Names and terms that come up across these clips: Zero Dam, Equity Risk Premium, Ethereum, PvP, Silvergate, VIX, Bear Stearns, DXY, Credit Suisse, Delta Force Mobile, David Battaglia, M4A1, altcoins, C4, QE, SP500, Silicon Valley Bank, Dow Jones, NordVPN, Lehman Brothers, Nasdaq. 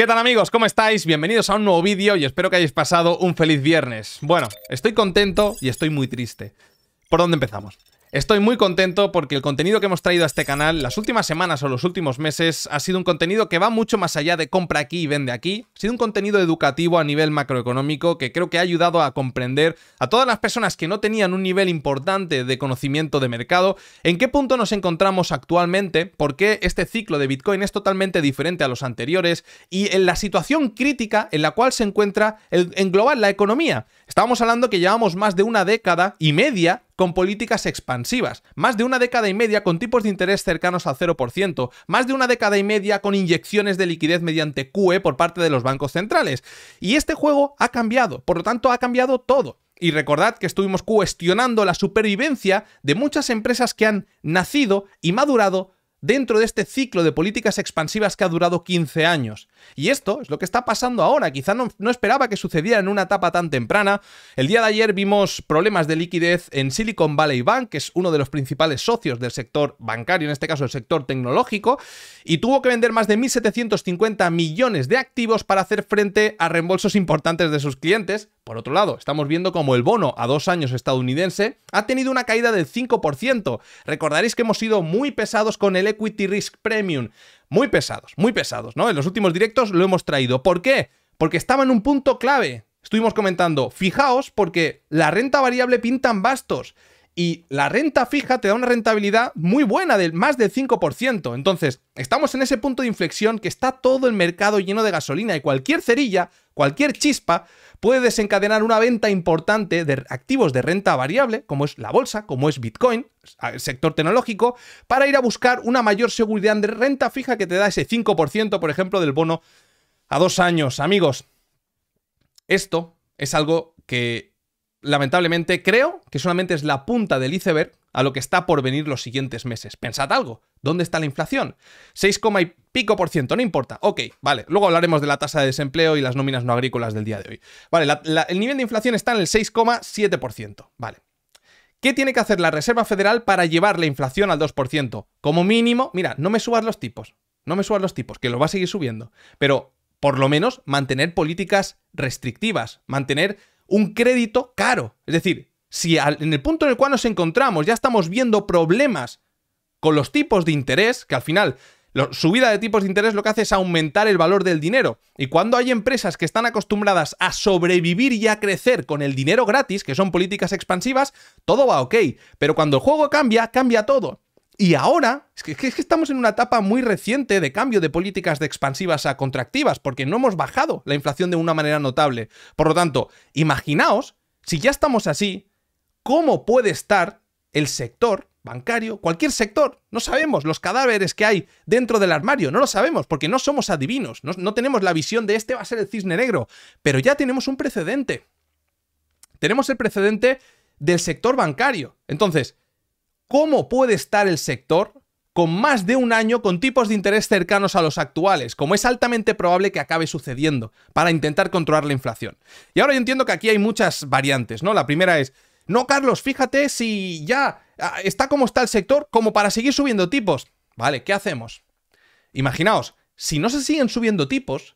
¿Qué tal, amigos? ¿Cómo estáis? Bienvenidos a un nuevo vídeo y espero que hayáis pasado un feliz viernes. Bueno, estoy contento y estoy muy triste. ¿Por dónde empezamos? Estoy muy contento porque el contenido que hemos traído a este canal las últimas semanas o los últimos meses ha sido un contenido que va mucho más allá de compra aquí y vende aquí. Ha sido un contenido educativo a nivel macroeconómico que creo que ha ayudado a comprender a todas las personas que no tenían un nivel importante de conocimiento de mercado, en qué punto nos encontramos actualmente, por qué este ciclo de Bitcoin es totalmente diferente a los anteriores y en la situación crítica en la cual se encuentra en global la economía. Estábamos hablando que llevamos más de una década y media con políticas expansivas, más de una década y media con tipos de interés cercanos al 0%, más de una década y media con inyecciones de liquidez mediante QE por parte de los bancos centrales. Y este juego ha cambiado, por lo tanto ha cambiado todo. Y recordad que estuvimos cuestionando la supervivencia de muchas empresas que han nacido y madurado dentro de este ciclo de políticas expansivas que ha durado 15 años. Y esto es lo que está pasando ahora. Quizá no esperaba que sucediera en una etapa tan temprana. El día de ayer vimos problemas de liquidez en Silicon Valley Bank, que es uno de los principales socios del sector bancario, en este caso el sector tecnológico, y tuvo que vender más de 1.750 millones de activos para hacer frente a reembolsos importantes de sus clientes. Por otro lado, estamos viendo como el bono a 2 años estadounidense ha tenido una caída del 5%. Recordaréis que hemos sido muy pesados con el Equity Risk Premium. Muy pesados, ¿no? En los últimos directos lo hemos traído. ¿Por qué? Porque estaba en un punto clave. Estuvimos comentando, fijaos, porque la renta variable pintan bastos y la renta fija te da una rentabilidad muy buena del más del 5%. Entonces, estamos en ese punto de inflexión que está todo el mercado lleno de gasolina y cualquier cerilla, cualquier chispa puede desencadenar una venta importante de activos de renta variable, como es la bolsa, como es Bitcoin, el sector tecnológico, para ir a buscar una mayor seguridad de renta fija que te da ese 5%, por ejemplo, del bono a 2 años. Amigos, esto es algo que lamentablemente creo que solamente es la punta del iceberg a lo que está por venir los siguientes meses. Pensad algo, ¿dónde está la inflación? 6,% y pico, no importa. Ok, vale, luego hablaremos de la tasa de desempleo y las nóminas no agrícolas del día de hoy. Vale, el nivel de inflación está en el 6,7%, vale. ¿Qué tiene que hacer la Reserva Federal para llevar la inflación al 2%? Como mínimo, mira, no me subas los tipos, que lo va a seguir subiendo, pero por lo menos mantener políticas restrictivas, mantener un crédito caro, es decir, si en el punto en el cual nos encontramos ya estamos viendo problemas con los tipos de interés, que al final la subida de tipos de interés lo que hace es aumentar el valor del dinero. Y cuando hay empresas que están acostumbradas a sobrevivir y a crecer con el dinero gratis, que son políticas expansivas, todo va ok. Pero cuando el juego cambia, cambia todo. Y ahora, es que estamos en una etapa muy reciente de cambio de políticas de expansivas a contractivas, porque no hemos bajado la inflación de una manera notable. Por lo tanto, imaginaos, si ya estamos así, ¿cómo puede estar el sector bancario? Cualquier sector. No sabemos los cadáveres que hay dentro del armario. No lo sabemos porque no somos adivinos. No tenemos la visión de este va a ser el cisne negro. Pero ya tenemos un precedente. Tenemos el precedente del sector bancario. Entonces, ¿cómo puede estar el sector con más de un año con tipos de interés cercanos a los actuales, como es altamente probable que acabe sucediendo para intentar controlar la inflación? Y ahora yo entiendo que aquí hay muchas variantes, ¿no? La primera es... No, Carlos, fíjate si ya está como está el sector, como para seguir subiendo tipos. Vale, ¿qué hacemos? Imaginaos, si no se siguen subiendo tipos,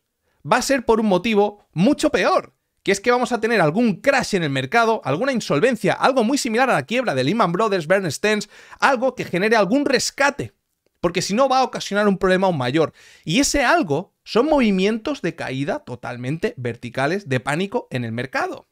va a ser por un motivo mucho peor, que es que vamos a tener algún crash en el mercado, alguna insolvencia, algo muy similar a la quiebra de Lehman Brothers, Bear Stearns, algo que genere algún rescate, porque si no va a ocasionar un problema aún mayor. Y ese algo son movimientos de caída totalmente verticales de pánico en el mercado.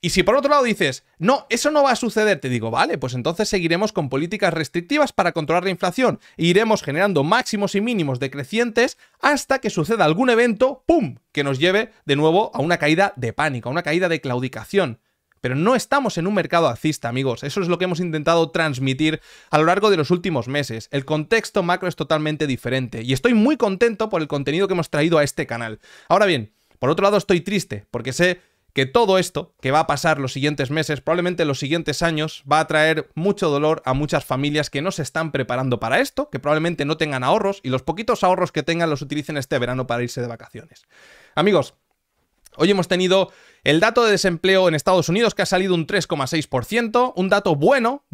Y si por otro lado dices, no, eso no va a suceder, te digo, vale, pues entonces seguiremos con políticas restrictivas para controlar la inflación e iremos generando máximos y mínimos decrecientes hasta que suceda algún evento, ¡pum!, que nos lleve de nuevo a una caída de pánico, a una caída de claudicación. Pero no estamos en un mercado alcista, amigos. Eso es lo que hemos intentado transmitir a lo largo de los últimos meses. El contexto macro es totalmente diferente y estoy muy contento por el contenido que hemos traído a este canal. Ahora bien, por otro lado estoy triste porque sé que todo esto que va a pasar los siguientes meses, probablemente los siguientes años, va a traer mucho dolor a muchas familias que no se están preparando para esto, que probablemente no tengan ahorros y los poquitos ahorros que tengan los utilicen este verano para irse de vacaciones. Amigos, Hoy hemos tenido el dato de desempleo en Estados Unidos, que ha salido un 3,6%, un dato bueno,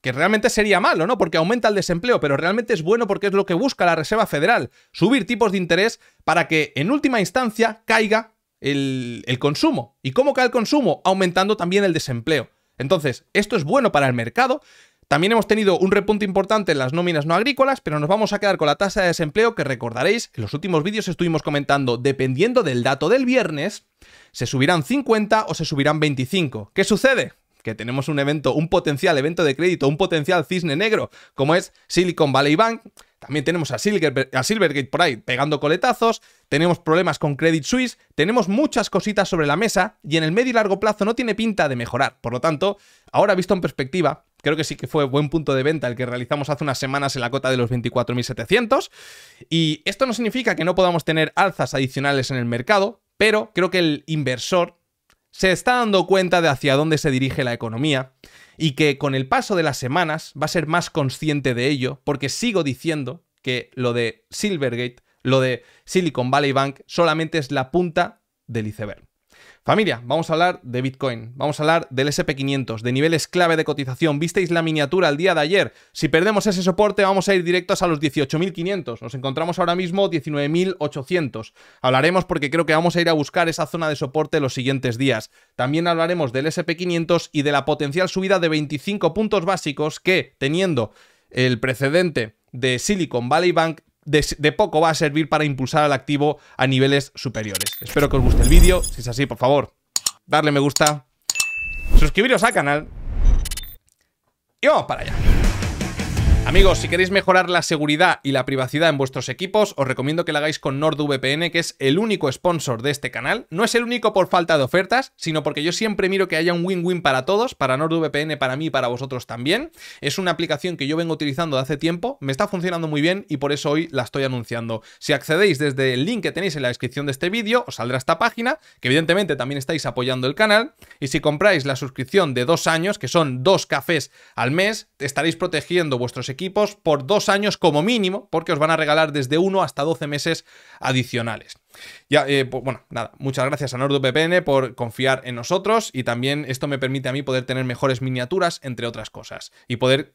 que realmente sería malo, ¿no? Porque aumenta el desempleo, pero realmente es bueno porque es lo que busca la Reserva Federal, subir tipos de interés para que en última instancia caiga el consumo. ¿Y cómo cae el consumo? Aumentando también el desempleo. Entonces, esto es bueno para el mercado. También hemos tenido un repunte importante en las nóminas no agrícolas, pero nos vamos a quedar con la tasa de desempleo, que recordaréis, en los últimos vídeos estuvimos comentando, dependiendo del dato del viernes, se subirán 50 o se subirán 25. ¿Qué sucede? Que tenemos un evento, un potencial evento de crédito, un potencial cisne negro, como es Silicon Valley Bank. También tenemos a Silvergate por ahí pegando coletazos, tenemos problemas con Credit Suisse, tenemos muchas cositas sobre la mesa y en el medio y largo plazo no tiene pinta de mejorar. Por lo tanto, ahora visto en perspectiva, creo que sí que fue buen punto de venta el que realizamos hace unas semanas en la cota de los 24.700. Y esto no significa que no podamos tener alzas adicionales en el mercado, pero creo que el inversor se está dando cuenta de hacia dónde se dirige la economía y que con el paso de las semanas va a ser más consciente de ello, porque sigo diciendo que lo de Silvergate, lo de Silicon Valley Bank, solamente es la punta del iceberg. Familia, vamos a hablar de Bitcoin, vamos a hablar del SP500, de niveles clave de cotización. Visteis la miniatura el día de ayer. Si perdemos ese soporte vamos a ir directos a los 18.500. Nos encontramos ahora mismo 19.800. Hablaremos porque creo que vamos a ir a buscar esa zona de soporte los siguientes días. También hablaremos del SP500 y de la potencial subida de 25 puntos básicos que, teniendo el precedente de Silicon Valley Bank, de poco va a servir para impulsar al activo a niveles superiores. Espero que os guste el vídeo. Si es así, por favor, darle me gusta, suscribiros al canal y vamos para allá. Amigos, si queréis mejorar la seguridad y la privacidad en vuestros equipos, os recomiendo que lo hagáis con NordVPN, que es el único sponsor de este canal. No es el único por falta de ofertas, sino porque yo siempre miro que haya un win-win para todos, para NordVPN, para mí y para vosotros también. Es una aplicación que yo vengo utilizando de hace tiempo, me está funcionando muy bien y por eso hoy la estoy anunciando. Si accedéis desde el link que tenéis en la descripción de este vídeo, os saldrá esta página, que evidentemente también estáis apoyando el canal. Y si compráis la suscripción de 2 años, que son 2 cafés al mes, estaréis protegiendo vuestros equipos por 2 años como mínimo, porque os van a regalar desde 1 hasta 12 meses adicionales. Ya, pues, bueno, nada, muchas gracias a NordVPN por confiar en nosotros, y también esto me permite a mí poder tener mejores miniaturas, entre otras cosas, y poder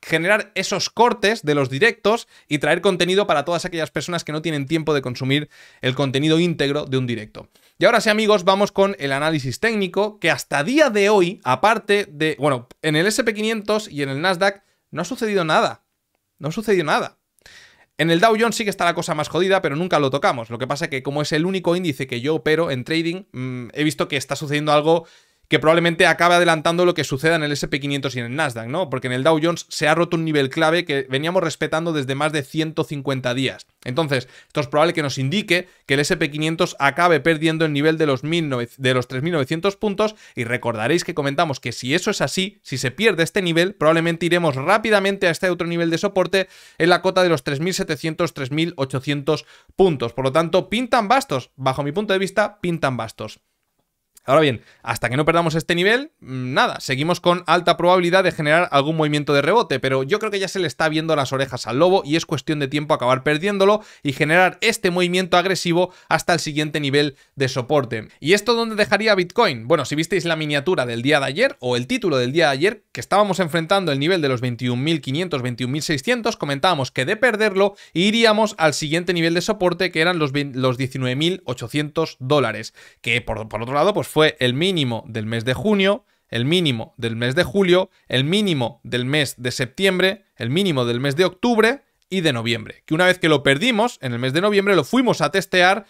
generar esos cortes de los directos y traer contenido para todas aquellas personas que no tienen tiempo de consumir el contenido íntegro de un directo. Y ahora sí, amigos, vamos con el análisis técnico, que hasta día de hoy, aparte de, bueno, en el SP500 y en el Nasdaq, no ha sucedido nada, no ha sucedido nada. En el Dow Jones sí que está la cosa más jodida, pero nunca lo tocamos. Lo que pasa es que como es el único índice que yo opero en trading, he visto que está sucediendo algo que probablemente acabe adelantando lo que suceda en el SP500 y en el Nasdaq, ¿no? Porque en el Dow Jones se ha roto un nivel clave que veníamos respetando desde más de 150 días. Entonces, esto es probable que nos indique que el SP500 acabe perdiendo el nivel de los 3.900 puntos, y recordaréis que comentamos que si eso es así, si se pierde este nivel, probablemente iremos rápidamente a este otro nivel de soporte en la cota de los 3.700, 3.800 puntos. Por lo tanto, pintan bastos. Bajo mi punto de vista, pintan bastos. Ahora bien, hasta que no perdamos este nivel, nada, seguimos con alta probabilidad de generar algún movimiento de rebote, pero yo creo que ya se le está viendo las orejas al lobo y es cuestión de tiempo acabar perdiéndolo y generar este movimiento agresivo hasta el siguiente nivel de soporte. ¿Y esto dónde dejaría Bitcoin? Bueno, si visteis la miniatura del día de ayer, o el título del día de ayer, que estábamos enfrentando el nivel de los 21.500, 21.600, comentábamos que de perderlo iríamos al siguiente nivel de soporte, que eran los $19.800, que por otro lado, pues fue el mínimo del mes de junio, el mínimo del mes de julio, el mínimo del mes de septiembre, el mínimo del mes de octubre y de noviembre. Que una vez que lo perdimos, en el mes de noviembre lo fuimos a testear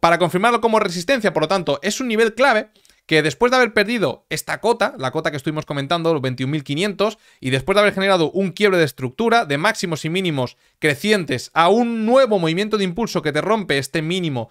para confirmarlo como resistencia. Por lo tanto, es un nivel clave que después de haber perdido esta cota, la cota que estuvimos comentando, los 21.500, y después de haber generado un quiebre de estructura de máximos y mínimos crecientes a un nuevo movimiento de impulso que te rompe este mínimo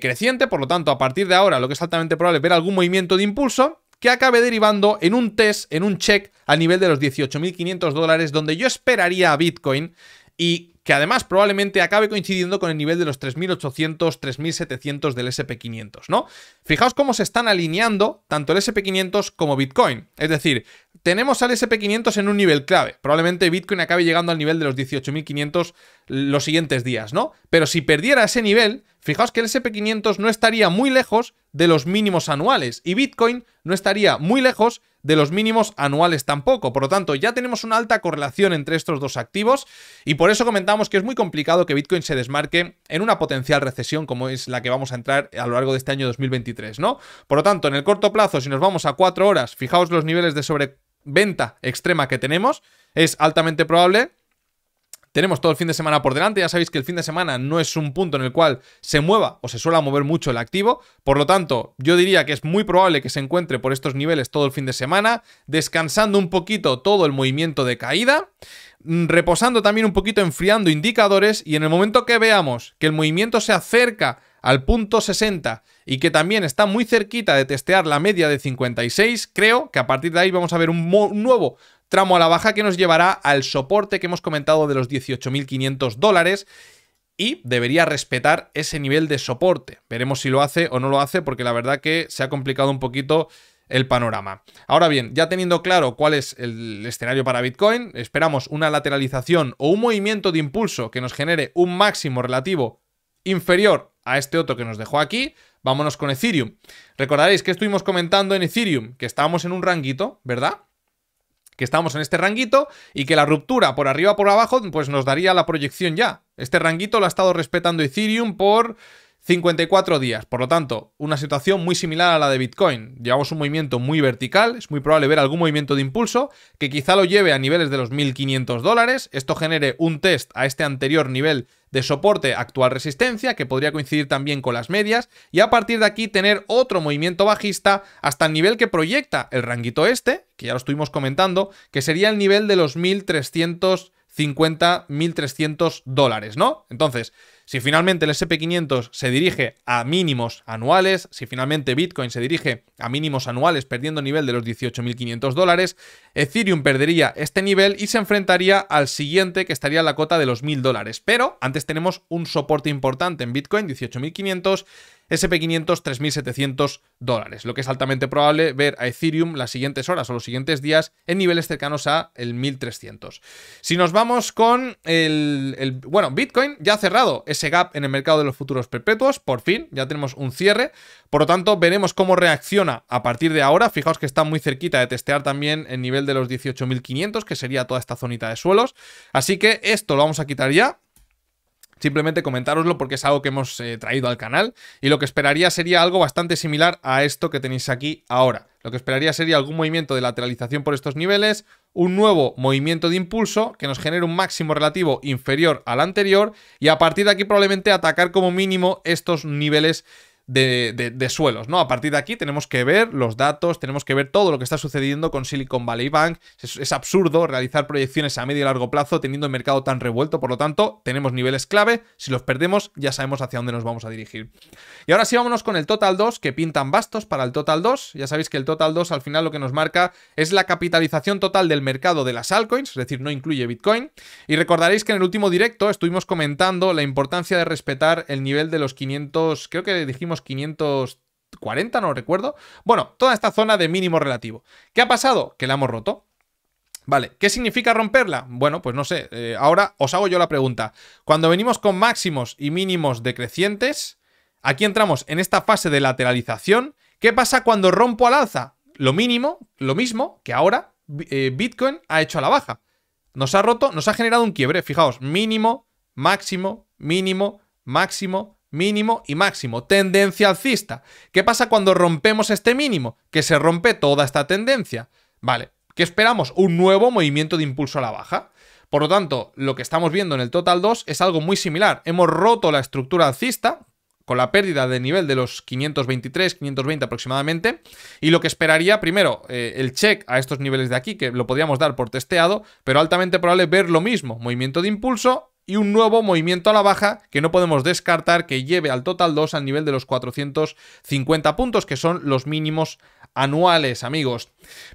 creciente, por lo tanto, a partir de ahora lo que es altamente probable es ver algún movimiento de impulso que acabe derivando en un test, en un check al nivel de los $18.500, donde yo esperaría a Bitcoin, y que además probablemente acabe coincidiendo con el nivel de los 3.800, 3.700 del SP500, ¿no? Fijaos cómo se están alineando tanto el SP500 como Bitcoin. Es decir, tenemos al SP500 en un nivel clave. Probablemente Bitcoin acabe llegando al nivel de los 18.500 los siguientes días, ¿no? Pero si perdiera ese nivel, Fijaos que el SP500 no estaría muy lejos de los mínimos anuales y Bitcoin no estaría muy lejos de los mínimos anuales tampoco. Por lo tanto, ya tenemos una alta correlación entre estos dos activos y por eso comentamos que es muy complicado que Bitcoin se desmarque en una potencial recesión como es la que vamos a entrar a lo largo de este año 2023, ¿no? Por lo tanto, en el corto plazo, si nos vamos a 4 horas, fijaos los niveles de sobreventa extrema que tenemos, es altamente probable. Tenemos todo el fin de semana por delante, ya sabéis que el fin de semana no es un punto en el cual se mueva o se suele mover mucho el activo, por lo tanto yo diría que es muy probable que se encuentre por estos niveles todo el fin de semana, descansando un poquito todo el movimiento de caída, reposando también un poquito, enfriando indicadores, y en el momento que veamos que el movimiento se acerca al punto 60 y que también está muy cerquita de testear la media de 56, creo que a partir de ahí vamos a ver un nuevo tramo a la baja que nos llevará al soporte que hemos comentado de los $18.500 y debería respetar ese nivel de soporte. Veremos si lo hace o no lo hace porque la verdad que se ha complicado un poquito el panorama. Ahora bien, ya teniendo claro cuál es el escenario para Bitcoin, esperamos una lateralización o un movimiento de impulso que nos genere un máximo relativo inferior a este otro que nos dejó aquí. Vámonos con Ethereum. Recordaréis que estuvimos comentando en Ethereum que estábamos en un ranguito, ¿verdad? Que estamos en este ranguito y que la ruptura por arriba o por abajo pues nos daría la proyección ya. Este ranguito lo ha estado respetando Ethereum por 54 días. Por lo tanto, una situación muy similar a la de Bitcoin. Llevamos un movimiento muy vertical. Es muy probable ver algún movimiento de impulso que quizá lo lleve a niveles de los $1.500. Esto genere un test a este anterior nivel de soporte, actual resistencia, que podría coincidir también con las medias, y a partir de aquí tener otro movimiento bajista hasta el nivel que proyecta el ranguito este, que ya lo estuvimos comentando, que sería el nivel de los $1.350, $1.300, ¿no? Entonces, si finalmente el SP500 se dirige a mínimos anuales, si finalmente Bitcoin se dirige a mínimos anuales perdiendo el nivel de los $18.500, Ethereum perdería este nivel y se enfrentaría al siguiente que estaría en la cota de los $1.000. Pero antes tenemos un soporte importante en Bitcoin, 18.500, SP500, $3.700, lo que es altamente probable ver a Ethereum las siguientes horas o los siguientes días en niveles cercanos a el 1.300. Si nos vamos con bueno, Bitcoin ya ha cerrado ese gap en el mercado de los futuros perpetuos, por fin, ya tenemos un cierre, por lo tanto veremos cómo reacciona a partir de ahora. Fijaos que está muy cerquita de testear también el nivel de los 18.500, que sería toda esta zonita de suelos, así que esto lo vamos a quitar ya. Simplemente comentároslo porque es algo que hemos traído al canal y lo que esperaría sería algo bastante similar a esto que tenéis aquí ahora. Lo que esperaría sería algún movimiento de lateralización por estos niveles, un nuevo movimiento de impulso que nos genere un máximo relativo inferior al anterior y a partir de aquí probablemente atacar como mínimo estos niveles de suelos, ¿no? A partir de aquí tenemos que ver los datos, tenemos que ver todo lo que está sucediendo con Silicon Valley Bank. Es absurdo realizar proyecciones a medio y largo plazo teniendo el mercado tan revuelto, por lo tanto tenemos niveles clave, si los perdemos ya sabemos hacia dónde nos vamos a dirigir. Y ahora sí, vámonos con el Total 2, que pintan bastos para el Total 2, ya sabéis que el Total 2 al final lo que nos marca es la capitalización total del mercado de las altcoins, es decir, no incluye Bitcoin, y recordaréis que en el último directo estuvimos comentando la importancia de respetar el nivel de los 500, creo que dijimos 540, no recuerdo. Bueno, toda esta zona de mínimo relativo. ¿Qué ha pasado? Que la hemos roto. Vale, ¿qué significa romperla? Bueno, pues no sé. Ahora os hago yo la pregunta. Cuando venimos con máximos y mínimos decrecientes, aquí entramos en esta fase de lateralización. ¿Qué pasa cuando rompo al alza? Lo mismo que ahora Bitcoin ha hecho a la baja. Nos ha roto, nos ha generado un quiebre. Fijaos, mínimo, máximo, mínimo, máximo, mínimo y máximo, tendencia alcista. ¿Qué pasa cuando rompemos este mínimo? Que se rompe toda esta tendencia. Vale, ¿qué esperamos? Un nuevo movimiento de impulso a la baja. Por lo tanto, lo que estamos viendo en el Total 2 es algo muy similar. Hemos roto la estructura alcista con la pérdida del nivel de los 523, 520 aproximadamente, y lo que esperaría primero el check a estos niveles de aquí, que lo podríamos dar por testeado, pero altamente probable ver lo mismo, movimiento de impulso y un nuevo movimiento a la baja que no podemos descartar que lleve al Total 2 al nivel de los 450 puntos, que son los mínimos anuales, amigos.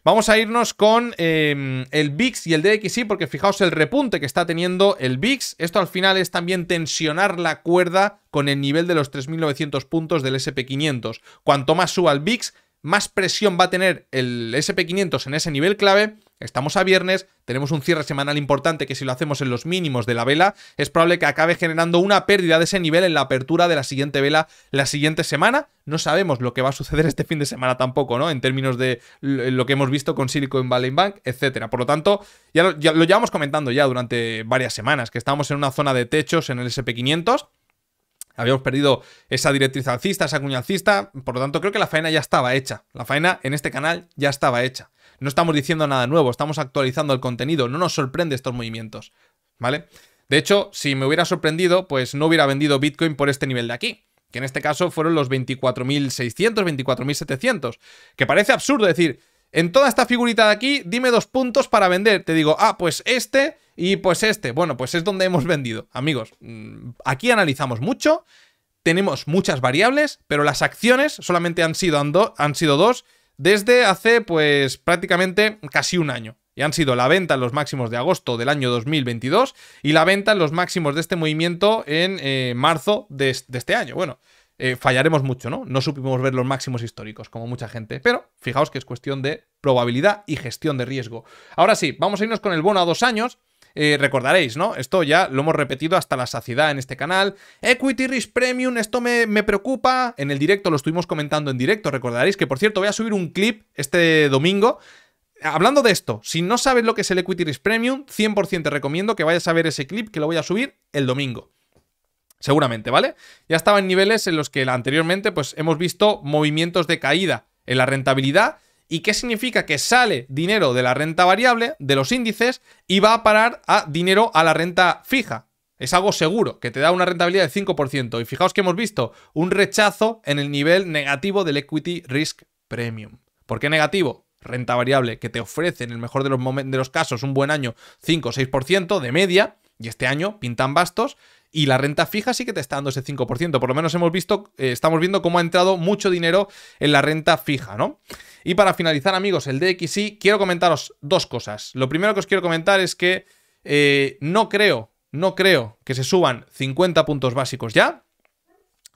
Vamos a irnos con el VIX y el DXY, porque fijaos el repunte que está teniendo el VIX. Esto al final es también tensionar la cuerda con el nivel de los 3.900 puntos del SP500. Cuanto más suba el VIX, más presión va a tener el SP500 en ese nivel clave Estamos a viernes, tenemos un cierre semanal importante que si lo hacemos en los mínimos de la vela, es probable que acabe generando una pérdida de ese nivel en la apertura de la siguiente vela la siguiente semana. No sabemos lo que va a suceder este fin de semana tampoco, ¿no? En términos de lo que hemos visto con Silicon Valley Bank, etcétera. Por lo tanto, ya lo llevamos comentando ya durante varias semanas, que estamos en una zona de techos en el SP500. Habíamos perdido esa directriz alcista, esa cuña alcista, por lo tanto creo que la faena ya estaba hecha. La faena en este canal ya estaba hecha. No estamos diciendo nada nuevo, estamos actualizando el contenido, no nos sorprende estos movimientos, ¿vale? De hecho, si me hubiera sorprendido, pues no hubiera vendido Bitcoin por este nivel de aquí, que en este caso fueron los 24.600, 24.700, que parece absurdo decir, en toda esta figurita de aquí, dime dos puntos para vender. Te digo, ah, pues este y pues este. Bueno, pues es donde hemos vendido. Amigos, aquí analizamos mucho, tenemos muchas variables, pero las acciones solamente han sido dos desde hace, pues, prácticamente casi un año. Y han sido la venta en los máximos de agosto del año 2022 y la venta en los máximos de este movimiento en marzo de este año. Bueno, fallaremos mucho, ¿no? No supimos ver los máximos históricos, como mucha gente. Pero fijaos que es cuestión de probabilidad y gestión de riesgo. Ahora sí, vamos a irnos con el bono a 2 años. Recordaréis, ¿no? Esto ya lo hemos repetido hasta la saciedad en este canal. Equity Risk Premium, esto me preocupa. En el directo lo estuvimos comentando en directo. Recordaréis que, por cierto, voy a subir un clip este domingo hablando de esto. Si no sabes lo que es el Equity Risk Premium, 100% te recomiendo que vayas a ver ese clip, que lo voy a subir el domingo. Seguramente, ¿vale? Ya estaba en niveles en los que anteriormente pues hemos visto movimientos de caída en la rentabilidad. ¿Y qué significa? Que sale dinero de la renta variable, de los índices, y va a parar a dinero a la renta fija. Es algo seguro, que te da una rentabilidad del 5%. Y fijaos que hemos visto un rechazo en el nivel negativo del Equity Risk Premium. ¿Por qué negativo? Renta variable, que te ofrece en el mejor de los casos un buen año 5 o 6% de media. Y este año pintan bastos. Y la renta fija sí que te está dando ese 5%. Por lo menos hemos visto, estamos viendo cómo ha entrado mucho dinero en la renta fija, ¿no? Y para finalizar, amigos, el DXY, quiero comentaros dos cosas. Lo primero que os quiero comentar es que no creo que se suban 50 puntos básicos ya.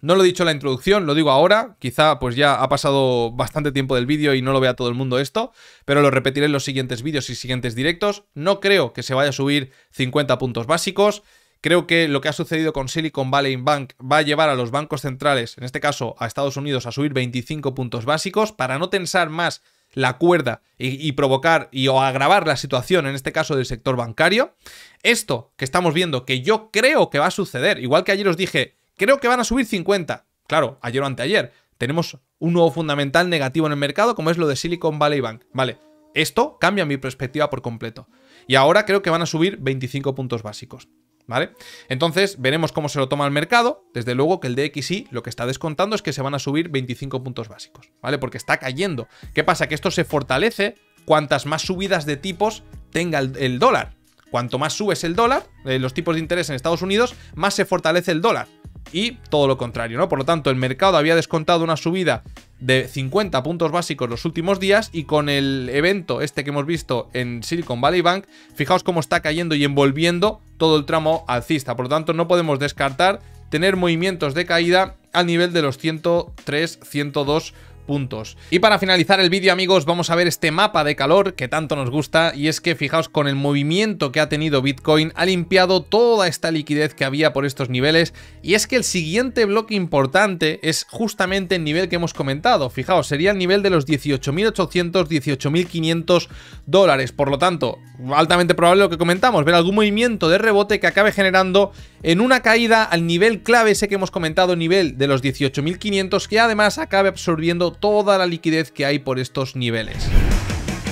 No lo he dicho en la introducción, lo digo ahora. Quizá pues ya ha pasado bastante tiempo del vídeo y no lo vea todo el mundo esto, pero lo repetiré en los siguientes vídeos y siguientes directos. No creo que se vaya a subir 50 puntos básicos. Creo que lo que ha sucedido con Silicon Valley Bank va a llevar a los bancos centrales, en este caso a Estados Unidos, a subir 25 puntos básicos para no tensar más la cuerda y provocar o agravar la situación, en este caso del sector bancario. Esto que estamos viendo, que yo creo que va a suceder, igual que ayer os dije, creo que van a subir 50. Claro, ayer o anteayer. Tenemos un nuevo fundamental negativo en el mercado, como es lo de Silicon Valley Bank. Vale, esto cambia mi perspectiva por completo. Y ahora creo que van a subir 25 puntos básicos. ¿Vale? Entonces veremos cómo se lo toma el mercado. Desde luego que el DXY lo que está descontando es que se van a subir 25 puntos básicos, ¿vale? Porque está cayendo. ¿Qué pasa? Que esto se fortalece cuantas más subidas de tipos tenga el dólar. Cuanto más subes el dólar, los tipos de interés en Estados Unidos, más se fortalece el dólar. Y todo lo contrario, ¿no? Por lo tanto, el mercado había descontado una subida de 50 puntos básicos los últimos días, y con el evento este que hemos visto en Silicon Valley Bank, fijaos cómo está cayendo y envolviendo todo el tramo alcista. Por lo tanto, no podemos descartar tener movimientos de caída al nivel de los 103, 102 puntos. Y para finalizar el vídeo, amigos, vamos a ver este mapa de calor que tanto nos gusta, y es que fijaos, con el movimiento que ha tenido Bitcoin ha limpiado toda esta liquidez que había por estos niveles, y es que el siguiente bloque importante es justamente el nivel que hemos comentado. Fijaos, sería el nivel de los 18.800, 18.500 dólares, por lo tanto, altamente probable lo que comentamos, ver algún movimiento de rebote que acabe generando en una caída al nivel clave ese que hemos comentado, nivel de los 18.500, que además acabe absorbiendo toda la liquidez que hay por estos niveles.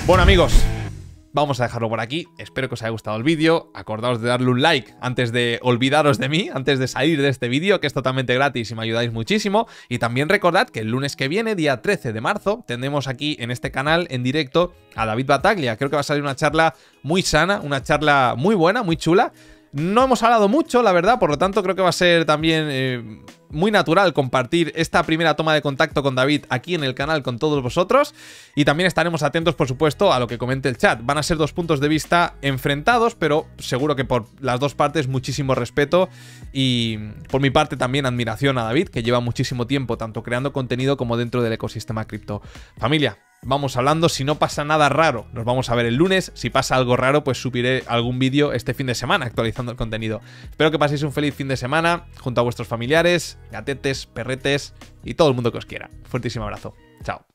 Bueno, amigos, vamos a dejarlo por aquí. Espero que os haya gustado el vídeo. Acordaos de darle un like antes de olvidaros de mí, antes de salir de este vídeo, que es totalmente gratis y me ayudáis muchísimo. Y también recordad que el lunes que viene, día 13 de marzo, tendremos aquí en este canal en directo a David Battaglia. Creo que va a salir una charla muy sana, una charla muy buena, muy chula. No hemos hablado mucho, la verdad, por lo tanto creo que va a ser también muy natural compartir esta primera toma de contacto con David aquí en el canal con todos vosotros, y también estaremos atentos, por supuesto, a lo que comente el chat. Van a ser dos puntos de vista enfrentados, pero seguro que por las dos partes muchísimo respeto, y por mi parte también admiración a David, que lleva muchísimo tiempo tanto creando contenido como dentro del ecosistema cripto. Familia, vamos hablando. Si no pasa nada raro, nos vamos a ver el lunes. Si pasa algo raro, pues subiré algún vídeo este fin de semana actualizando el contenido. Espero que paséis un feliz fin de semana junto a vuestros familiares, gatetes, perretes y todo el mundo que os quiera. Fuertísimo abrazo. Chao.